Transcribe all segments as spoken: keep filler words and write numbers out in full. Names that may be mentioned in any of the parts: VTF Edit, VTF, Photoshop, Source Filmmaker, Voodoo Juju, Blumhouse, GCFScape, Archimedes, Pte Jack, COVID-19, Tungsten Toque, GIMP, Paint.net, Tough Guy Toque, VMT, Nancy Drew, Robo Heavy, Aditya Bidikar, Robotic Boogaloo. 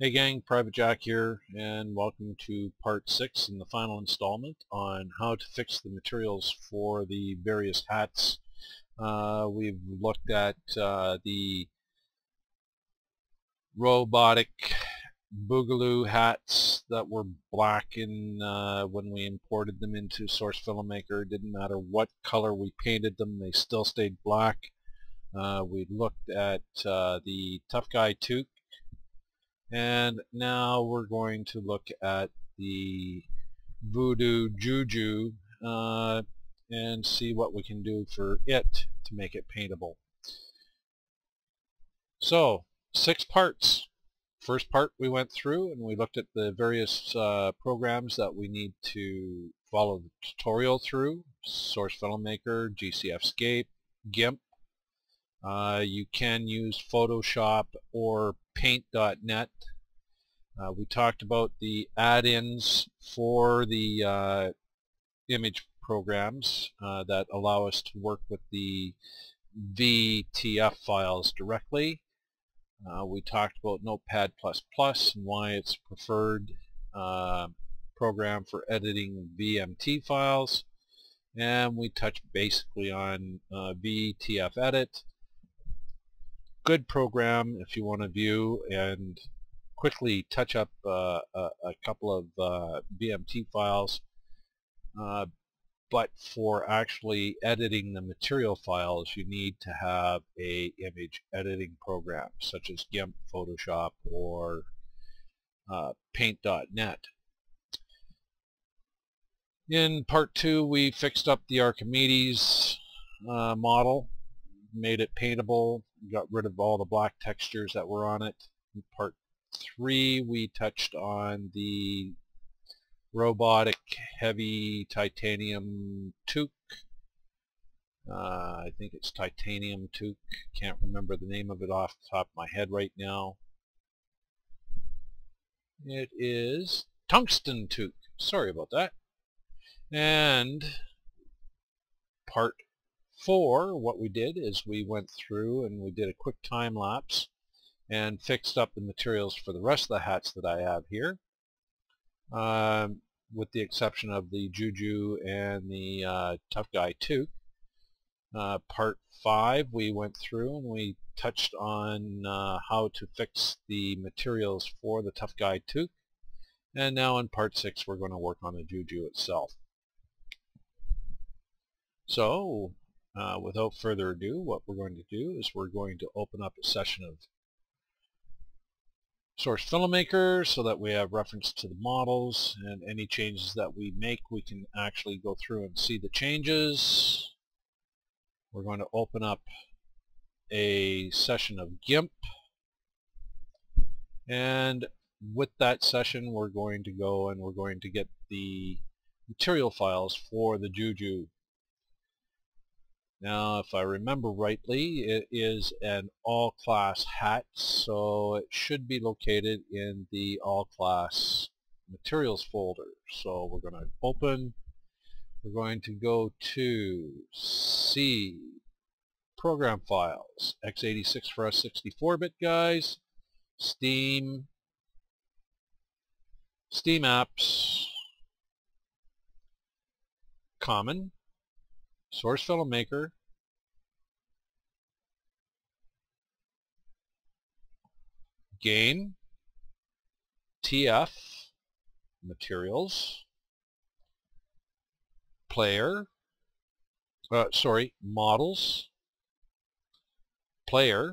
Hey gang, Pte Jack here, and welcome to part six in the final installment on how to fix the materials for the various hats. Uh, we've looked at uh, the robotic Boogaloo hats that were black in, uh, when we imported them into Source Filmmaker. It didn't matter what color we painted them, they still stayed black. Uh, we looked at uh, the Tough Guy Toque. And now we're going to look at the Voodoo Juju uh, and see what we can do for it to make it paintable. So, six parts. First part we went through and we looked at the various uh, programs that we need to follow the tutorial through. Source Filmmaker, GCFScape, GIMP. Uh, you can use Photoshop or Paint dot net. Uh, we talked about the add-ins for the uh, image programs uh, that allow us to work with the V T F files directly. Uh, we talked about Notepad plus plus and why it's preferred uh, program for editing V M T files. And we touched basically on uh, V T F Edit. Good program if you want to view and quickly touch up uh, a, a couple of uh, V M T files, uh, but for actually editing the material files you need to have a image editing program such as GIMP, Photoshop, or uh, Paint dot net. In part two we fixed up the Archimedes uh, model, made it paintable, got rid of all the black textures that were on it. In part three we touched on the robotic heavy titanium toque. Uh, I think it's titanium toque. Can't remember the name of it off the top of my head right now. It is tungsten toque. Sorry about that. And part four, what we did is we went through and we did a quick time lapse and fixed up the materials for the rest of the hats that I have here, um, with the exception of the Juju and the uh, Tough Guy Toque. Uh, part five, we went through and we touched on uh, how to fix the materials for the Tough Guy Toque. And now in part six, we're going to work on the Juju itself. So, Uh, without further ado, what we're going to do is we're going to open up a session of Source Filmmaker so that we have reference to the models, and any changes that we make we can actually go through and see the changes. We're going to open up a session of GIMP, and with that session we're going to go and we're going to get the material files for the Juju. Now, if I remember rightly, it is an all-class hat, so it should be located in the all-class materials folder. So we're going to open, we're going to go to C, program files, x eighty-six for us sixty-four bit guys, Steam, Steam apps, common, Source Filmmaker, game, T F, materials, player, uh, sorry, models, player,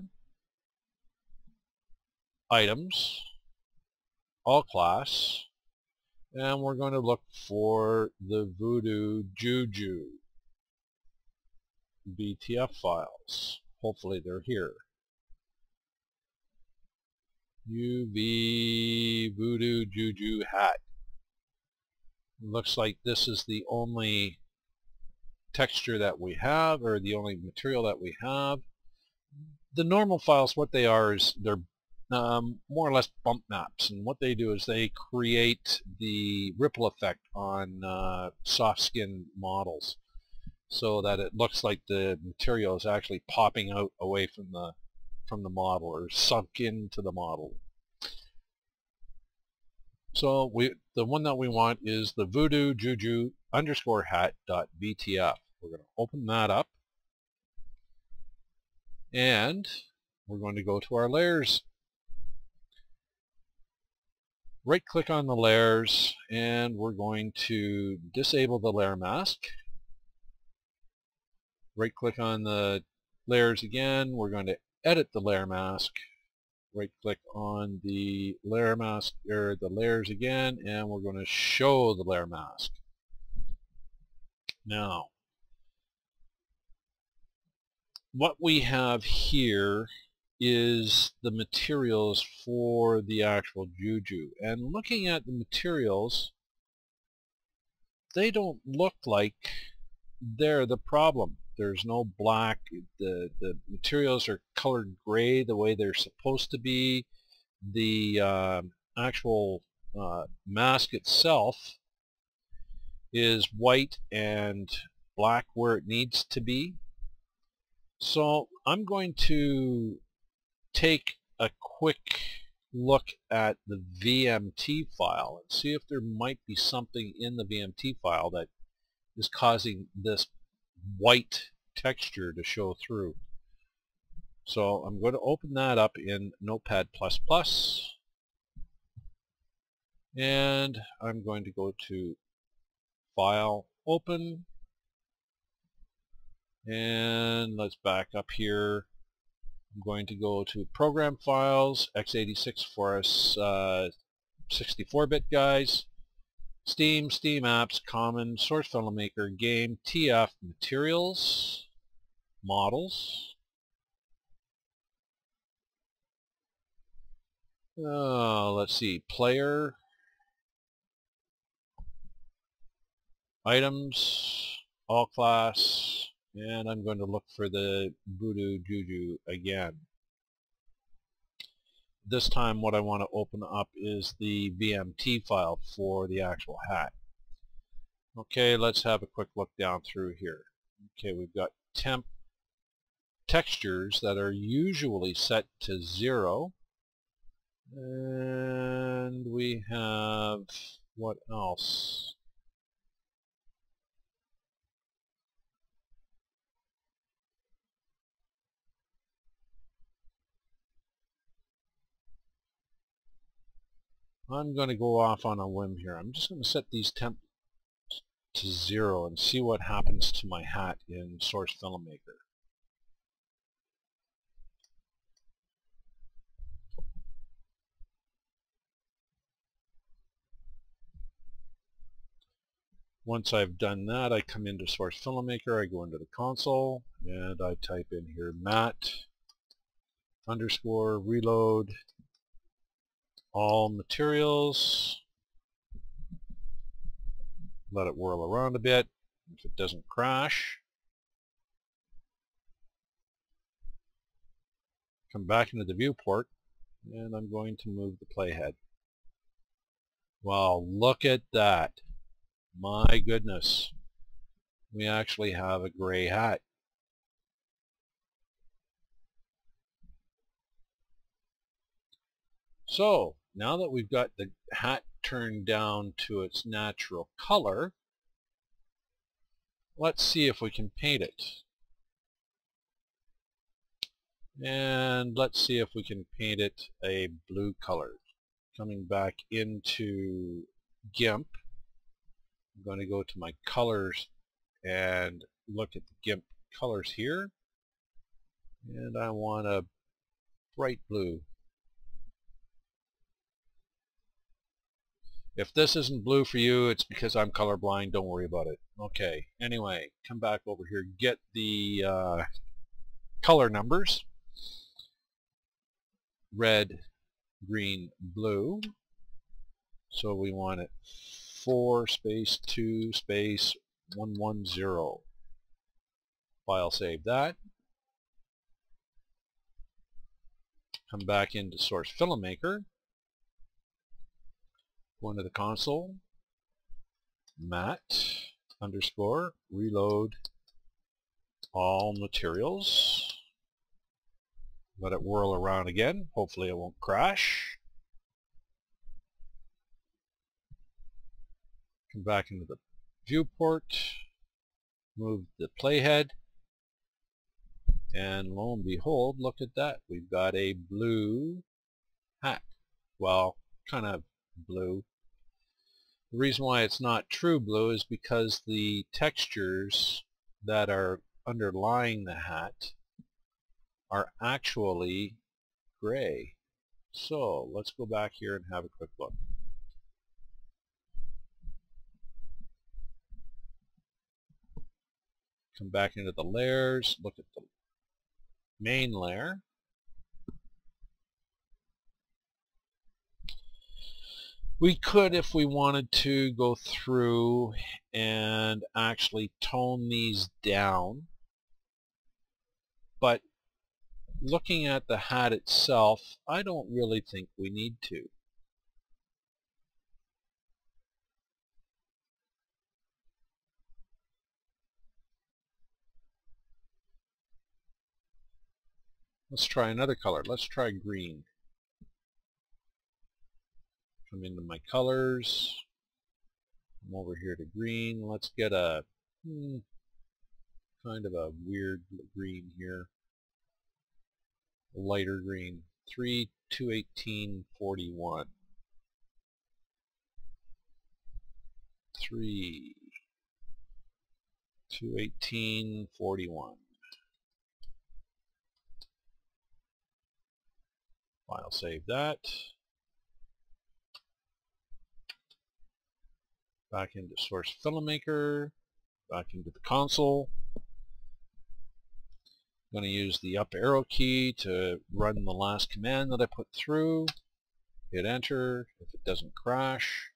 items, all class, and we're going to look for the Voodoo Juju V T F files. Hopefully they're here. U V Voodoo Juju hat. Looks like this is the only texture that we have, or the only material that we have. The normal files, what they are is they're um, more or less bump maps, and what they do is they create the ripple effect on uh, soft skin models, so that it looks like the material is actually popping out away from the from the model, or sunk into the model. So we, the one that we want is the Voodoo Juju underscore hat dot V T F. We're going to open that up, and we're going to go to our layers. Right click on the layers, and we're going to disable the layer mask. Right click on the layers again, we're going to edit the layer mask. Right click on the layer mask or the layers again, and we're going to show the layer mask. Now what we have here is the materials for the actual Juju, and looking at the materials, they don't look like they're the problem. There's no black, the, the materials are colored gray the way they're supposed to be. The uh, actual uh, mask itself is white and black where it needs to be. So I'm going to take a quick look at the V M T file and see if there might be something in the V M T file that is causing this white texture to show through. So I'm going to open that up in Notepad plus plus, and I'm going to go to File, Open, and let's back up here. I'm going to go to Program Files, x eighty-six for us uh, sixty-four bit guys, Steam, Steam Apps, Common, Source Filmmaker, Game, T F, Materials, Models. Uh, let's see, Player, Items, All Class, and I'm going to look for the Voodoo Juju again. This time what I want to open up is the V M T file for the actual hat. Okay, let's have a quick look down through here. Okay, we've got temp textures that are usually set to zero, and we have, what else? I'm going to go off on a whim here. I'm just going to set these temp to zero and see what happens to my hat in Source Filmmaker. Once I've done that, I come into Source Filmmaker, I go into the console, and I type in here mat underscore reload all materials, let it whirl around a bit if it doesn't crash. Come back into the viewport, and I'm going to move the playhead. Wow, look at that. My goodness. We actually have a gray hat. So now that we've got the hat turned down to its natural color, let's see if we can paint it. And let's see if we can paint it a blue color. Coming back into GIMP, I'm going to go to my colors and look at the GIMP colors here. And I want a bright blue. If this isn't blue for you, it's because I'm colorblind. Don't worry about it. Okay. Anyway, come back over here. Get the uh, color numbers. Red, green, blue. So we want it four space two space one one zero. File save that. Come back into Source Filmmaker. Go into the console, mat underscore reload all materials, let it whirl around again, hopefully it won't crash, come back into the viewport, move the playhead, and lo and behold, look at that, we've got a blue hat. Well, kind of blue. The reason why it's not true blue is because the textures that are underlying the hat are actually gray. So let's go back here and have a quick look. Come back into the layers, look at the main layer. We could, if we wanted to, go through and actually tone these down, but looking at the hat itself, I don't really think we need to. Let's try another color. Let's try green. Come into my colors. Come over here to green. Let's get a hmm, kind of a weird green here. Lighter green. three, two eighteen, forty-one. three, two eighteen, forty-one. I'll save that. Back into Source Filmmaker. Back into the console. I'm going to use the up arrow key to run the last command that I put through. Hit enter if it doesn't crash.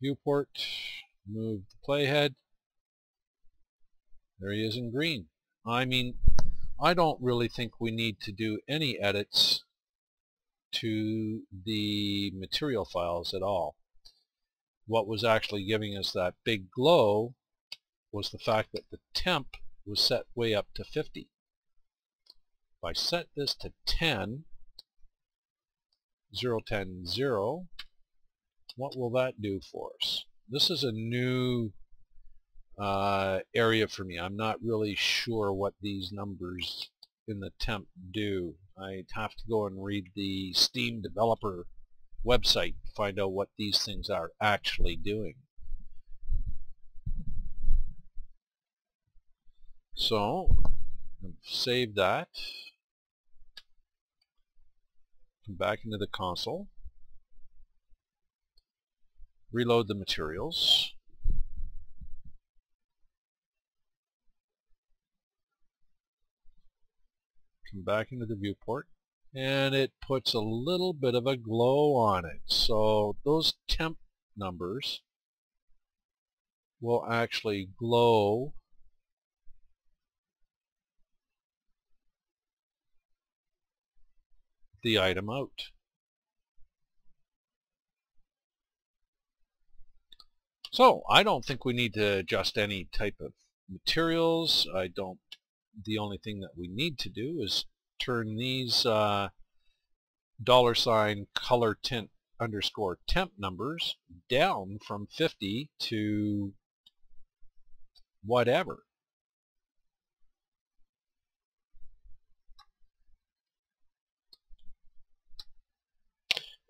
Viewport. Move the playhead. There he is in green. I mean, I don't really think we need to do any edits to the material files at all. What was actually giving us that big glow was the fact that the temp was set way up to fifty. If I set this to ten, zero, ten, zero, what will that do for us? This is a new Uh, area for me. I'm not really sure what these numbers in the temp do. I'd have to go and read the Steam developer website to find out what these things are actually doing. So save that. Come back into the console. Reload the materials. Come back into the viewport, and it puts a little bit of a glow on it, so those temp numbers will actually glow the item out. So I don't think we need to adjust any type of materials. I don't The only thing that we need to do is turn these uh, dollar sign color tint underscore temp numbers down from fifty to whatever.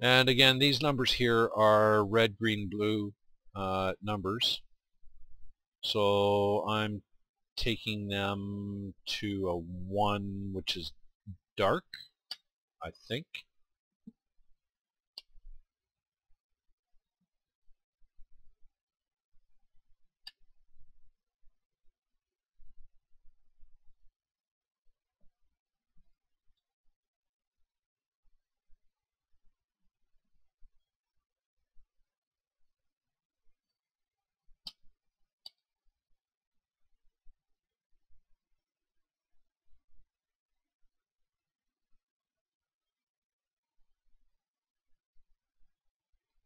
And again, these numbers here are red, green, blue uh, numbers. So I'm taking them to a one, which is dark, I think.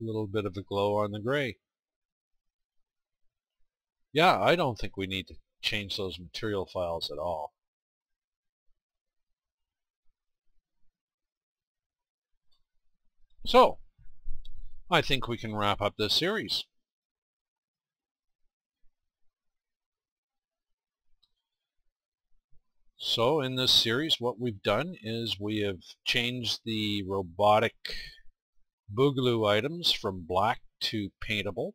Little bit of a glow on the gray. Yeah, I don't think we need to change those material files at all. So, I think we can wrap up this series. So in this series, what we've done is we have changed the robotic Boogaloo items from black to paintable.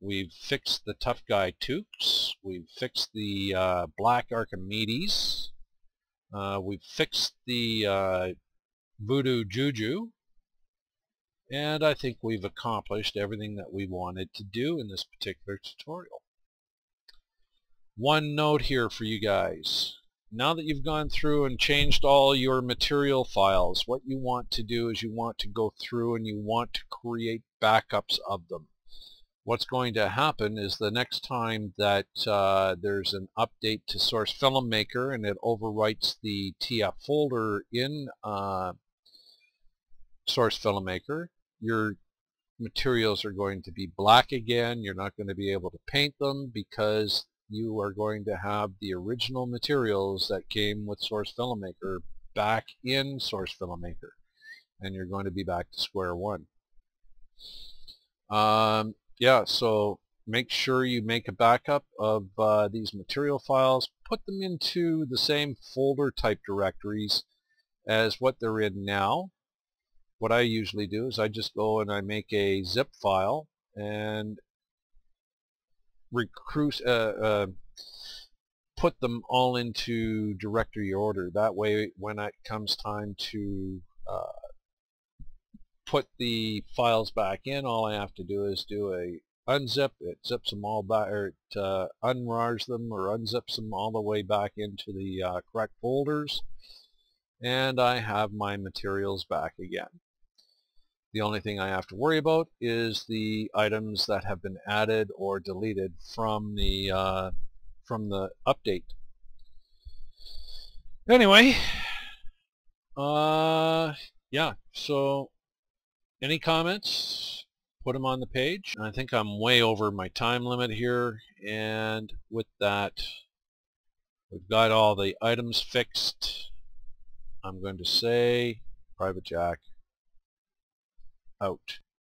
We've fixed the Tough Guy Toques. We've fixed the uh, black Archimedes. Uh, we've fixed the uh, Voodoo Juju. And I think we've accomplished everything that we wanted to do in this particular tutorial. One note here for you guys. Now that you've gone through and changed all your material files, what you want to do is you want to go through and you want to create backups of them. What's going to happen is the next time that uh, there's an update to Source Filmmaker and it overwrites the T F folder in uh, Source Filmmaker, your materials are going to be black again. You're not going to be able to paint them because you are going to have the original materials that came with Source Filmmaker back in Source Filmmaker, and you're going to be back to square one. Um, yeah, so make sure you make a backup of uh, these material files. Put them into the same folder type directories as what they're in now. What I usually do is I just go and I make a zip file and recruit, uh, uh, put them all into directory order. That way when it comes time to uh, put the files back in, all I have to do is do a unzip. It zips them all back, or it uh, unrars them or unzips them all the way back into the uh, correct folders, and I have my materials back again. The only thing I have to worry about is the items that have been added or deleted from the uh, from the update. Anyway, uh, yeah. So, any comments? Put them on the page. I think I'm way over my time limit here, and with that, we've got all the items fixed. I'm going to say Pte Jack out.